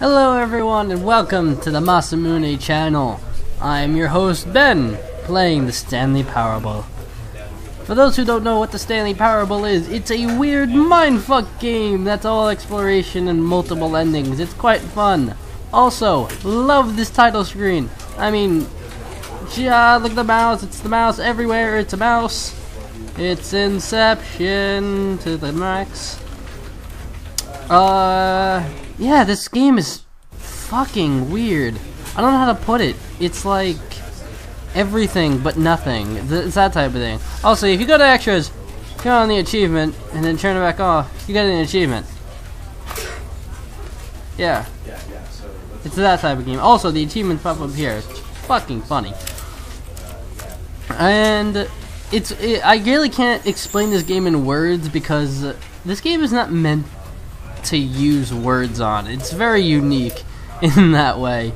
Hello everyone and welcome to the Masamune channel. I am your host Ben, playing the Stanley Parable. For those who don't know what the Stanley Parable is, it's a weird mindfuck game that's all exploration and multiple endings. It's quite fun. Also, love this title screen. I mean, yeah, look at the mouse. It's the mouse everywhere. It's a mouse. It's Inception to the max. Yeah, this game is fucking weird. I don't know how to put it. It's like everything but nothing. It's that type of thing. Also, if you go to extras, turn on the achievement, and then turn it back off, you get an achievement. Yeah. It's that type of game. Also, the achievements pop up here. It's fucking funny. And I really can't explain this game in words because this game is not meant to use words on. It's very unique in that way.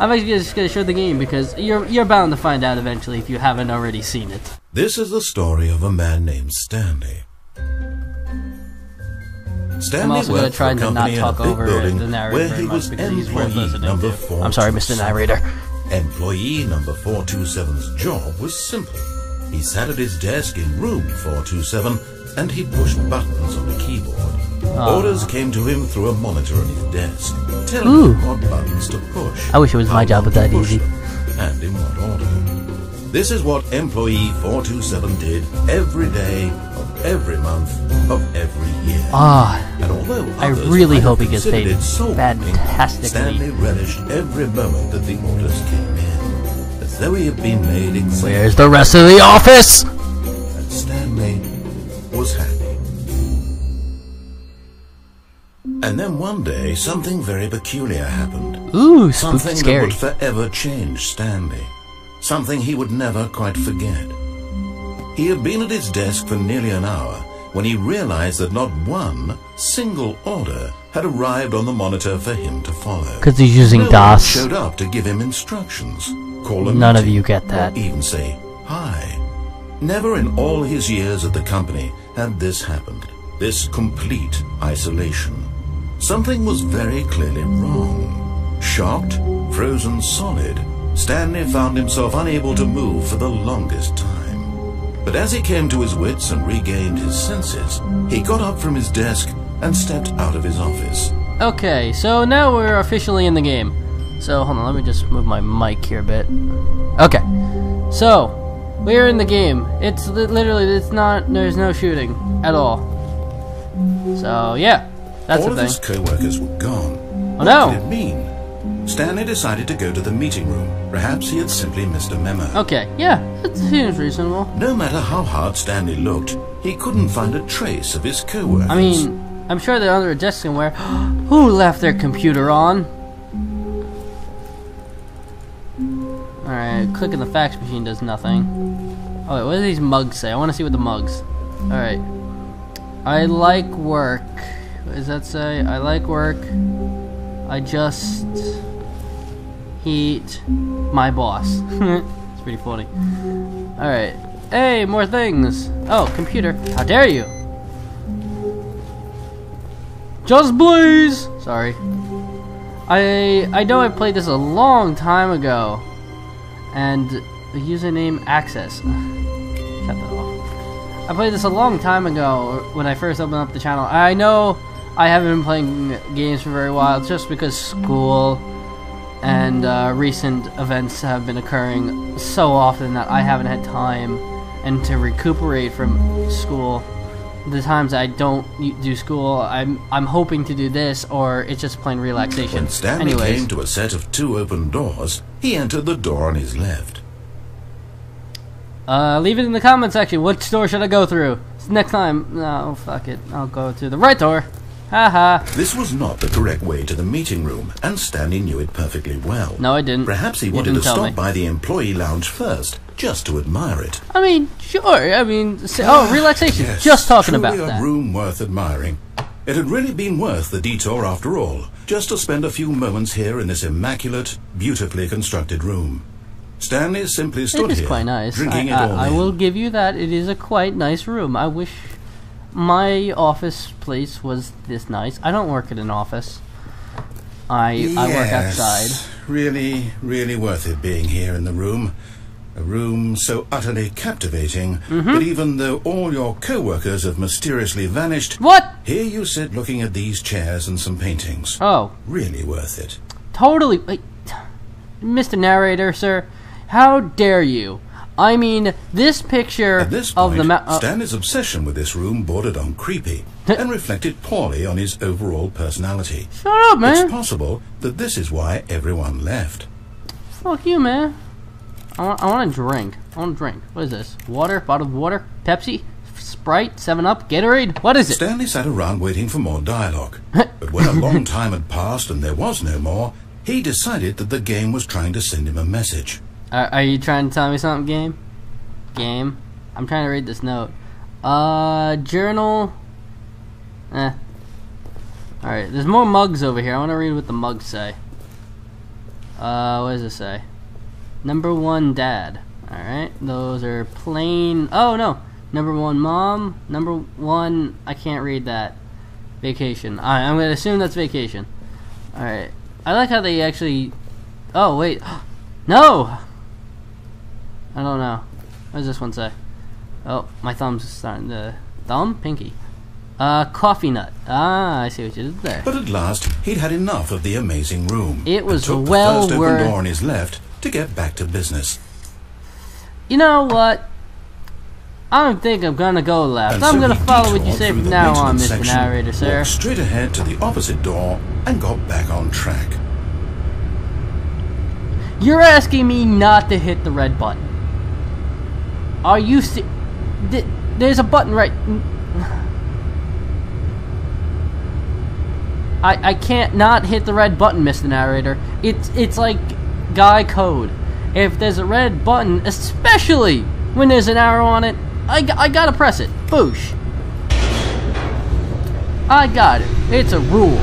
I'm actually just going to show the game because you're bound to find out eventually if you haven't already seen it. This is the story of a man named Stanley. I'm also going to try to not talk over the narrator very much because he's worth listening to. I'm sorry, Mr. Narrator. Employee number 427's job was simple. He sat at his desk in room 427 and he pushed buttons on the keyboard. Orders came to him through a monitor on his desk, telling him what buttons to push. I wish it was my job with that easy. And in what order. This is what employee 427 did every day of every month of every year. And although I really hope he gets paid fantastically, Stanley relished every moment that the orders came in, as though he had been made exactly. Where's the rest of the office? And Stanley was happy. And then one day, something very peculiar happened. Ooh, spooky, something scary. That would forever change Stanley. Something he would never quite forget. He had been at his desk for nearly an hour when he realized that not one single order had arrived on the monitor for him to follow. Because he's using DOS. Showed up to give him instructions. Call him. None of you get that. Even say hi. Never in all his years at the company had this happened. This complete isolation. Something was very clearly wrong. Shocked, frozen solid, Stanley found himself unable to move for the longest time. But as he came to his wits and regained his senses, he got up from his desk and stepped out of his office. Okay, so now we're officially in the game. So, hold on, let me just move my mic here a bit. Okay, so, we're in the game. It's literally, there's no shooting at all. So, yeah. All of his co-workers were gone. Oh no! What did it mean? Stanley decided to go to the meeting room. Perhaps he had simply missed a memo. Okay, yeah, that seems reasonable. No matter how hard Stanley looked, he couldn't find a trace of his co-workers. I mean, I'm sure they're under a desk somewhere. Who left their computer on? Alright, clicking the fax machine does nothing. Oh wait, what do these mugs say? I want to see what the mugs. Alright. I like work. What does that say? I like work. I just hate my boss. It's pretty funny. Alright. Hey, more things. Oh, computer. How dare you? Just please! Sorry. I know I played this a long time ago. And the username access. Shut that off. I played this a long time ago when I first opened up the channel. I know I haven't been playing games for very while, just because school and recent events have been occurring so often that I haven't had time and to recuperate from school. The times I don't do school, I'm hoping to do this, or it's just plain relaxation. When Stanley came to a set of two open doors, he entered the door on his left. Leave it in the comment section. Which door should I go through? Next time, no, fuck it. I'll go to the right door. This was not the correct way to the meeting room, and Stanley knew it perfectly well. No, I didn't. Perhaps he wanted to stop by the employee lounge first, just to admire it. I mean, sure. I mean, oh, relaxation. Yes, just talking about that. A room worth admiring. It had really been worth the detour after all, just to spend a few moments here in this immaculate, beautifully constructed room. Stanley simply stood here, quite nice. Drinking it all. I will give you that. It is a quite nice room. I wish my office place was this nice. I don't work at an office. I work outside. Really, really worth it being here in the room. A room so utterly captivating that even though all your co-workers have mysteriously vanished... What? Here you sit looking at these chairs and some paintings. Oh. Really worth it. Totally. Wait, Mr. Narrator, sir, how dare you? I mean, this picture at this point, of the map. Stanley's obsession with this room bordered on creepy and reflected poorly on his overall personality. Shut up, man. It's possible that this is why everyone left. Fuck you, man. I want a drink. I want a drink. What is this? Water? Bottled water? Pepsi? Sprite? 7-Up? Gatorade? What is it? Stanley sat around waiting for more dialogue. But when a long time had passed and there was no more, he decided that the game was trying to send him a message. Are you trying to tell me something, game? Game? I'm trying to read this note. Journal. Alright, there's more mugs over here. I want to read what the mugs say. What does it say? Number 1 dad. Alright, those are plain... Oh, no! Number 1 mom. Number 1... I can't read that. Vacation. Alright, I'm going to assume that's vacation. Alright. I like how they actually... Oh, wait. No! I don't know. What does this one say? Oh, my thumb's starting to... Thumb? Pinky. Coffee nut. Ah, I see what you did there. But at last, he'd had enough of the amazing room. It was well worth... the first open door on his left... to get back to business. You know what? I don't think I'm gonna go left. I'm gonna follow what you say from now on, Mr. Narrator, sir. Straight ahead to the opposite door and got back on track. You're asking me not to hit the red button. Are you see? There's a button right. I can't not hit the red button, Mr. Narrator. It's like guy code. If there's a red button, especially when there's an arrow on it, I gotta press it. Boosh. I got it. It's a rule.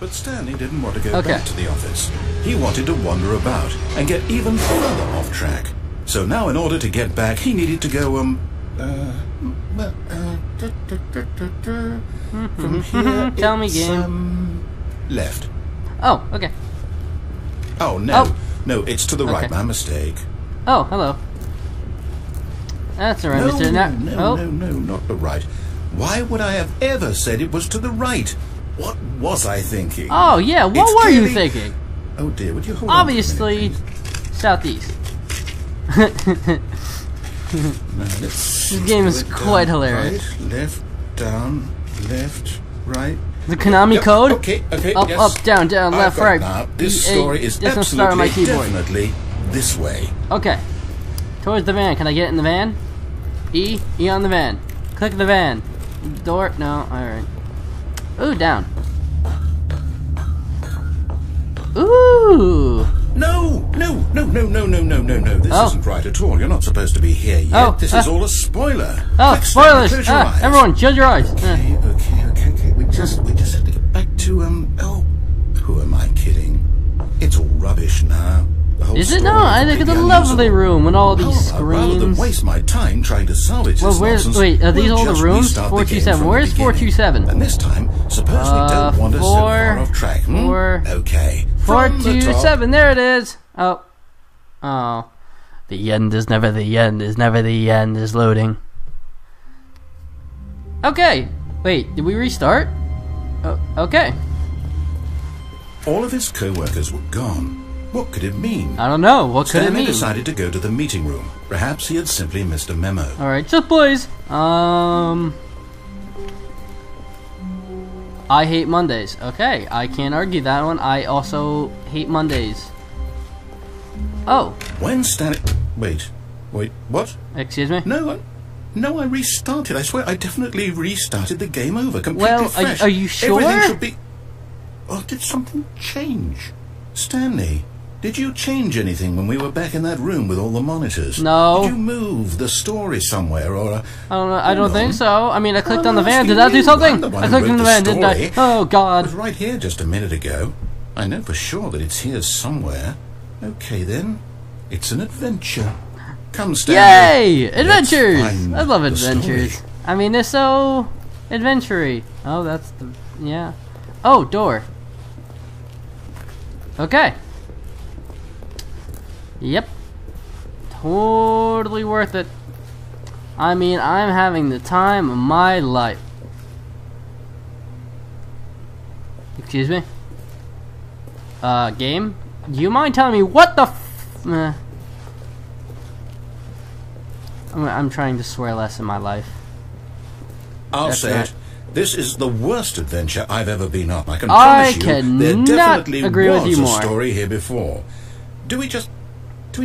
But Stanley didn't want to go back to the office. He wanted to wander about and get even further off track. So now, in order to get back, he needed to go from here. Tell me, game. Left. Oh, okay. Oh, no. Oh. No, it's to the right, my mistake. Oh, hello. That's alright, Mr. No, not the right. Why would I have ever said it was to the right? What was I thinking? Oh, yeah, what were you thinking? Oh, dear, would you hold on? Obviously, southeast. This game is quite hilarious. Right, left, down, left, right. The Konami code? Okay, up, yes. Up, down, down, left, right. Now. This story is absolutely, my keyboard. Definitely this way. Okay. Towards the van. Can I get in the van? E on the van. Click the van. Door? No. Alright. Ooh, down. Ooh. No. This isn't right at all. You're not supposed to be here yet. Oh, this is all a spoiler. Oh, next spoilers. Time, everyone, judge your eyes. Okay. We just have to get back to Oh, who am I kidding? It's all rubbish now. Is it? No, I think it's a lovely room with all these screens. Rather than waste my time trying to salvage this nonsense, wait, are these all the rooms? 427. Where's 427? And this time, suppose we don't wander so far off track. 427. There it is. Oh. The end is never the end. Is never the end. Is loading. Okay. Wait. Did we restart? Oh, okay. All of his co-workers were gone. What could it mean? I don't know. What could it mean? Stanley decided to go to the meeting room. Perhaps he had simply missed a memo. Alright, just boys. I hate Mondays. Okay, I can't argue that one. I also hate Mondays. Oh. When Stanley... Wait, what? Excuse me? No, I restarted. I swear, I definitely restarted the game over. Completely fresh. Are you sure? Everything should be... Or did something change? Stanley... Did you change anything when we were back in that room with all the monitors? No. Did you move the story somewhere or? I don't think so. I mean, I clicked on the van. Did that do something? I clicked on the van. Didn't I? Oh God! It was right here just a minute ago. I know for sure that it's here somewhere. Okay then, it's an adventure. Come, Stanley. Yay! Adventures! I love adventures. I mean, they're so adventure-y. Oh, that's the Oh, door. Okay. Yep. Totally worth it. I mean, I'm having the time of my life. Excuse me? Game? Do you mind telling me what the f... I'm trying to swear less in my life. I'll That's say it. This is the worst adventure I've ever been on. I can promise you, there definitely was a story here before. Do we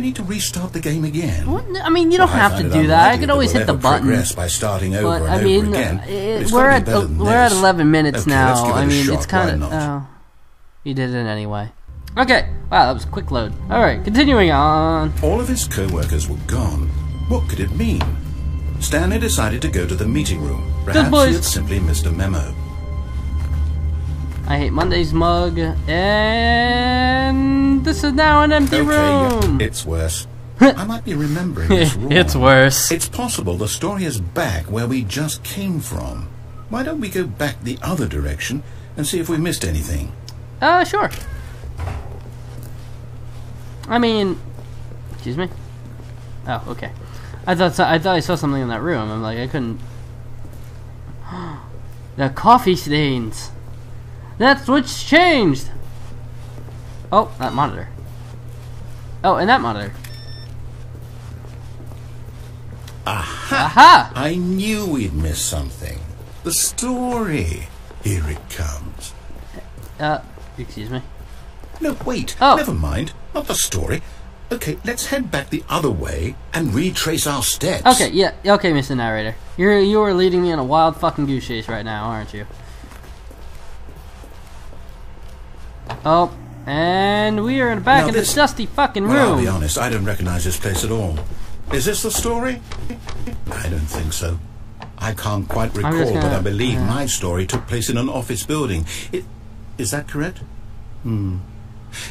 need to restart the game again? What? I mean, you don't have to do that. I could always hit the button. By starting over but, and I mean, over again. We're at 11 minutes now. I mean, it's kind of... Oh, you did it anyway. Okay. Wow, that was a quick load. All right, continuing on. All of his co-workers were gone. What could it mean? Stanley decided to go to the meeting room. Perhaps he had simply missed a memo. I hate Monday's mug, and this is now an empty room. It's worse. I might be remembering this wrong. It's worse. It's possible the story is back where we just came from. Why don't we go back the other direction and see if we missed anything? Sure. I mean, excuse me. Oh, okay. I thought I saw something in that room. I'm like, I couldn't. The coffee stains. That's what's changed. Oh, that monitor. Oh, and that monitor. Aha! Aha! I knew we'd missed something. The story. Here it comes. Excuse me. No, wait. Oh. Never mind. Not the story. Okay, let's head back the other way and retrace our steps. Okay, yeah, okay, Mr. Narrator. You are leading me on a wild fucking goose chase right now, aren't you? Oh, and we are back in this dusty fucking room. Well, I'll be honest, I don't recognize this place at all. Is this the story? I don't think so. I can't quite recall, but I believe my story took place in an office building. Is that correct? Hmm.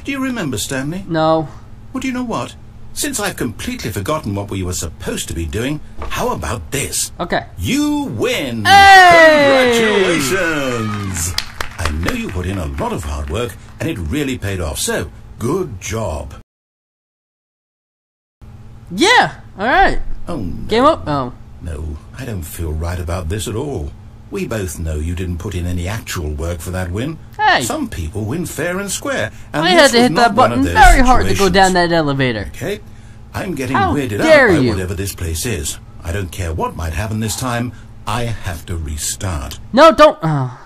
Do you remember, Stanley? No. Well, do you know what? Since I've completely forgotten what we were supposed to be doing, how about this? Okay. You win! Hey! Congratulations! I know you put in a lot of hard work, and it really paid off, so good job. Yeah, alright. Oh, no. Game up? Oh. No, I don't feel right about this at all. We both know you didn't put in any actual work for that win. Hey. Some people win fair and square. And I had to hit that button very hard to go down that elevator. Okay, I'm getting weirded out by whatever this place is. I don't care what might happen this time. I have to restart. No, don't. Oh.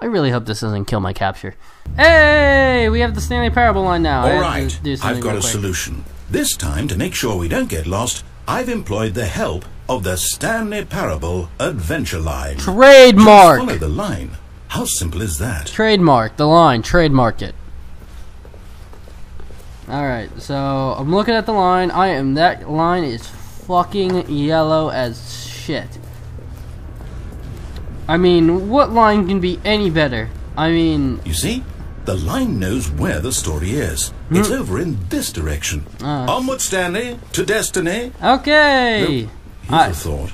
I really hope this doesn't kill my capture. Hey, we have the Stanley Parable line now. All right, I've got a solution. This time, to make sure we don't get lost, I've employed the help of the Stanley Parable adventure line. Trademark! Just follow the line. How simple is that? Trademark the line. Trademark it. Alright, so I'm looking at the line. That line is fucking yellow as shit. I mean, what line can be any better? I mean... You see? The line knows where the story is. It's over in this direction. Onward, Stanley, to destiny. Okay. Nope. Here's a thought.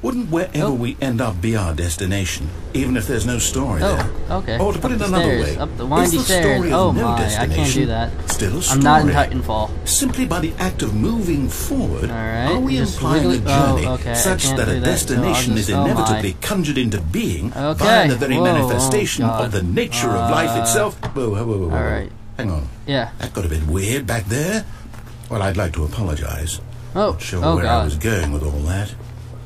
Wouldn't wherever we end up be our destination, even if there's no story there? Okay. Or to put it another way, up the windy stairs. Oh my! I can't do that. Still a story. I'm not in Titanfall. Simply by the act of moving forward, are we implying a journey such that a destination is inevitably conjured into being by the very manifestation of the nature of life itself? Whoa. All right. Hang on. Yeah. That got a bit weird back there. Well, I'd like to apologize. Oh, not sure where I was going with all that.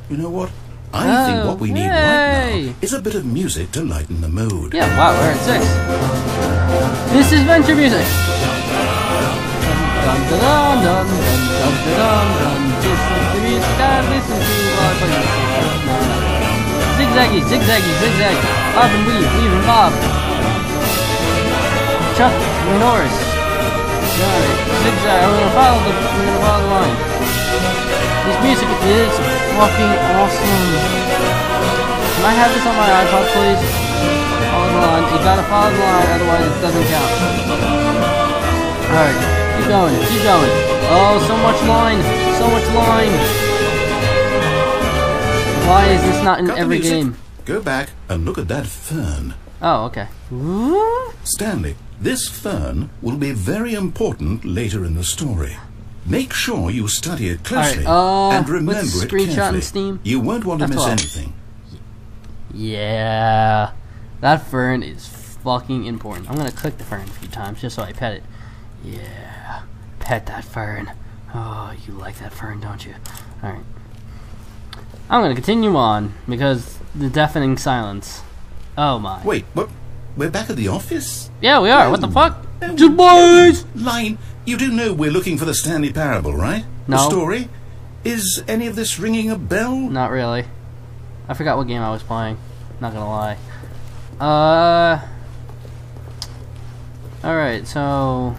You know what? I think what we need right now is a bit of music to lighten the mood. Yeah, wow, we're at 6. This is adventure music. Zigzaggy, zigzaggy, zigzag. Up and weave and bob. Chuck Norris. Alright, zigzag. We're gonna follow the line. This music is fucking awesome. Can I have this on my iPod, please? Follow the line. You gotta follow the line, otherwise it doesn't count. Alright, keep going, keep going. Oh, so much line, so much line. Why is this not in every game? Go back and look at that fern. Oh, okay. Stanley, this fern will be very important later in the story. Make sure you study it closely and remember it carefully. Steam? You won't want to miss anything. Yeah, that fern is fucking important. I'm gonna click the fern a few times just so I pet it. Yeah, pet that fern. Oh, you like that fern, don't you? All right. I'm gonna continue on because the deafening silence. Oh my. Wait, but we're back at the office? Yeah, we are. What the fuck? Boys! Line, you do know we're looking for the Stanley Parable, right? No. The story? Is any of this ringing a bell? Not really. I forgot what game I was playing. Not gonna lie. Alright, so...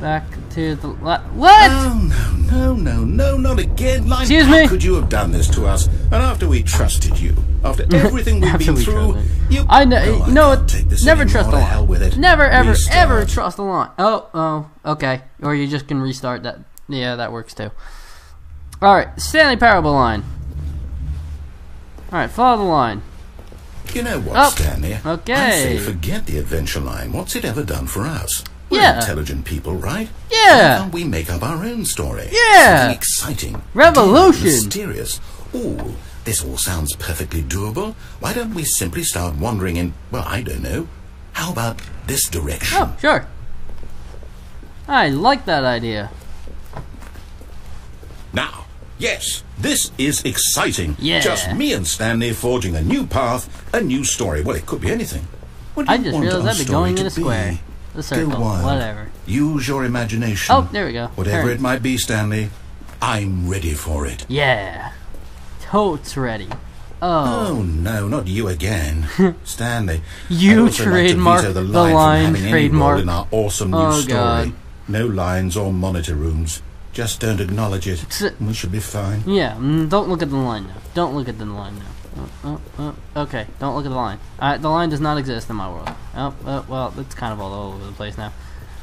back to the... What?! Oh, no, no, no, no, not again, Line! Excuse me! How could you have done this to us? And after we trusted you, after everything we've been through, you... Never trust the line. Never, ever, ever trust the line. Oh, okay. Or you just can restart that. Yeah, that works too. Alright, Stanley Parable line. Alright, follow the line. You know what, Stanley? Okay. I say forget the adventure line. What's it ever done for us? We're intelligent people, right? Yeah. Why don't we make up our own story? Yeah. Something exciting. Revolution. Mysterious. Ooh, this all sounds perfectly doable. Why don't we simply start wandering in, well, I don't know. How about this direction? Oh, sure. I like that idea. Now, yes, this is exciting. Yeah. Just me and Stanley forging a new path, a new story. Well, it could be anything. What do you just realized I'd be going in a square. The circle, go wild. Whatever. Use your imagination. Oh, there we go. Whatever it might be, Stanley, I'm ready for it. Yeah. Totes ready. Oh. Oh no, not you again, Stanley. You trademark like the line trademark in our awesome new story. God. No lines or monitor rooms. Just don't acknowledge it. We should be fine. Yeah. Don't look at the line now. Don't look at the line now. Okay, don't look at the line. The line does not exist in my world. Well, it's kind of all over the place now.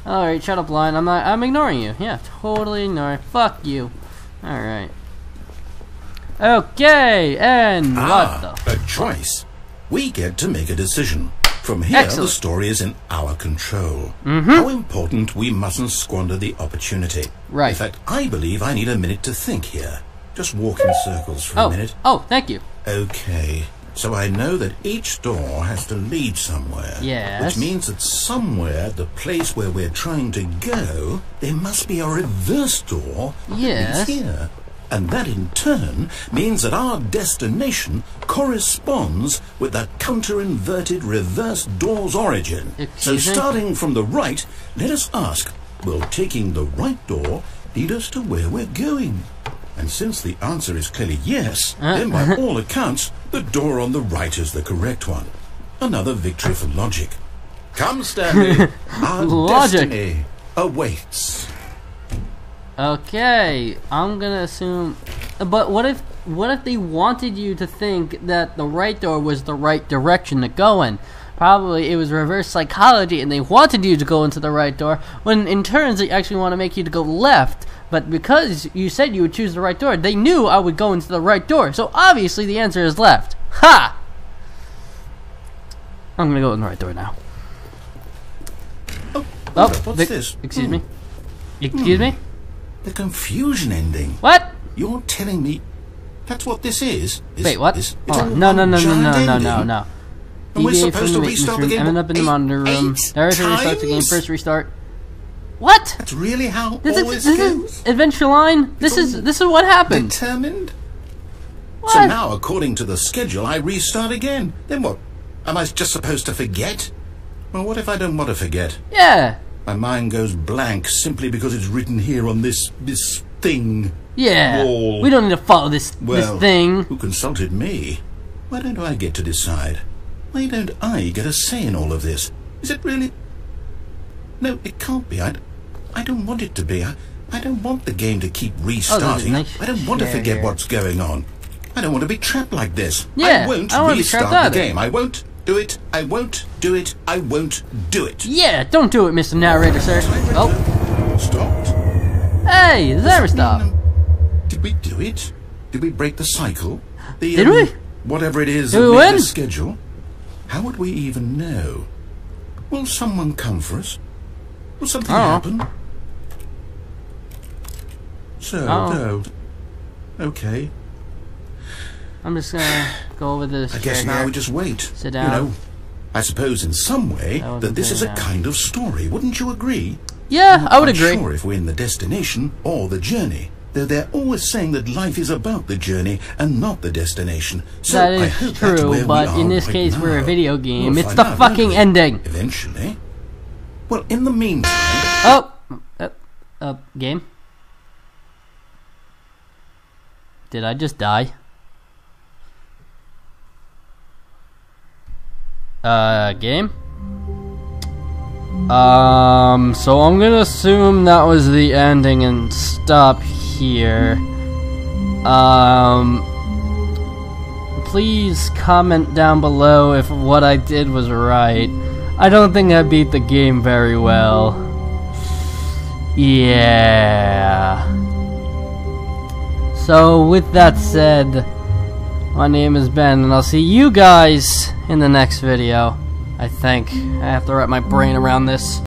Alright, shut up, line. I'm ignoring you. Yeah, totally ignoring. Fuck you. Alright. Okay, and what the choice. We get to make a decision. From here, the story is in our control. How important we mustn't squander the opportunity. Right. In fact, I believe I need a minute to think here. Just walk in circles for a minute. Oh, thank you. Okay, so I know that each door has to lead somewhere. Yes. Which means that somewhere, the place where we're trying to go, there must be a reverse door that leads here. And that in turn means that our destination corresponds with the counter-inverted reverse door's origin. Excuse me? Starting from the right, let us ask, will taking the right door lead us to where we're going? And since the answer is clearly yes, then by all accounts, the door on the right is the correct one. Another victory for logic. Come, Stanley. Our destiny awaits. Okay, I'm gonna assume. But what if they wanted you to think that the right door was the right direction to go in? Probably it was reverse psychology, and they wanted you to go into the right door. When in turns, they actually want to make you to go left. But because you said you would choose the right door, they knew I would go into the right door. So obviously the answer is left. Ha! I'm gonna go in the right door now. Oh, what's this? Excuse me. Excuse me? The confusion ending. What? You're telling me that's what this is? Wait, what? No. And we're supposed to restart the game. I'm up in the monitor room. There is a restart the game. First restart. What? That's really how this is adventure line. This is what happened. Determined. What? So now, according to the schedule, I restart again. Then what? Am I just supposed to forget? Well, what if I don't want to forget? Yeah. My mind goes blank simply because it's written here on this thing. Yeah. Wall. We don't need to follow this thing. Who consulted me? Why don't I get to decide? Why don't I get a say in all of this? Is it really? No, it can't be. I don't want it to be. I don't want the game to keep restarting. I don't want to forget what's going on. I don't want to be trapped like this. Yeah, I won't restart the game. I won't do it. I won't do it. I won't do it. Yeah, don't do it, Mr. Narrator, sir. Oh. Stopped. Hey, there stop. Did we do it? Did we break the cycle? Did we? Whatever it is in the schedule. How would we even know? Will someone come for us? Will something happen? So, okay. I'm just gonna go over this. I guess now we just wait. Sit down. You know, I suppose in some way that this is a kind of story. Wouldn't you agree? Yeah, I would agree. I'm sure if we're in the destination or the journey. Though they're always saying that life is about the journey and not the destination. So that is true, but in this case, we're a video game. It's the fucking ending. Eventually. Well, in the meantime. Oh! Game? Did I just die? Game? So I'm gonna assume that was the ending and stop here. Please comment down below if what I did was right. I don't think I beat the game very well. Yeah. So with that said, my name is Ben and I'll see you guys in the next video. I think I have to wrap my brain around this.